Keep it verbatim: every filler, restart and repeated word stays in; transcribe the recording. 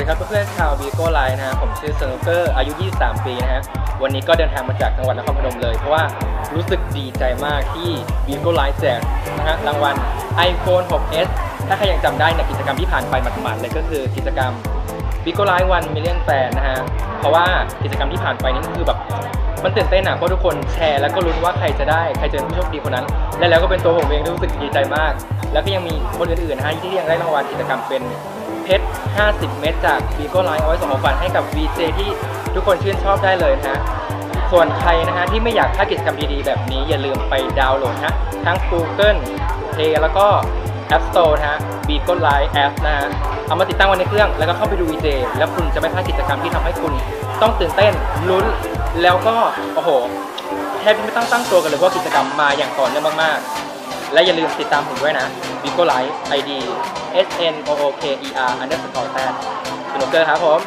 วัสดีครับเพื่อนๆชาว Bigo Live นะฮะผมชื่อ Snooker อายุยี่สิบสามปีนะฮะวันนี้ก็เดินทางมาจากจังหวัดนครพนมเลยเพราะว่ารู้สึกดีใจมากที่ Bigo Live แจกนะฮะรางวัล iPhone หก เอส ถ้าใครยังจำได้ในกิจกรรมที่ผ่านไปหมาดๆเลยก็คือกิจกรรม Bigo Live วัน Million Fan นะฮะเพราะว่ากิจกรรมที่ผ่านไปนี่คือแบบมันตื่นเต้นนะเพราะทุกคนแชร์แล้วก็ลุ้นว่าใครจะได้ใครจะเป็นผู้โชคดีคนนั้นและแล้วก็เป็นตัวผมเองที่รู้สึกดีใจมากแล้วก็ยังมีคนอื่นๆนะฮะที่ยังได้รางวัลกิจกรรมเป็นเพชร ห้าสิบ เม็ดจาก Bigo Live เอาไว้ส่งของขวัญให้กับ วี เจ ที่ทุกคนชื่นชอบได้เลยนะส่วนใครนะฮะที่ไม่อยากพลาดกิจกรรมดีๆแบบนี้อย่าลืมไปดาวน์โหลดนะทั้ง Google Play แล้วก็ App Store นะฮะ Bigo Live App นะเอามาติดตั้งไว้ในเครื่องแล้วก็เข้าไปดู วี เจ แล้วคุณจะไม่พลาดกิจกรรมที่ทำให้คุณต้องตื่นเต้นลุ้นแล้วก็โอ้โหแทบไม่ต้องตั้งตัวกันเลยว่ากิจกรรมมาอย่างต่อเนื่องมากๆและอย่าลืมติดตามผมด้วยนะ Bigo Live ไอ ดี snooker ครับผม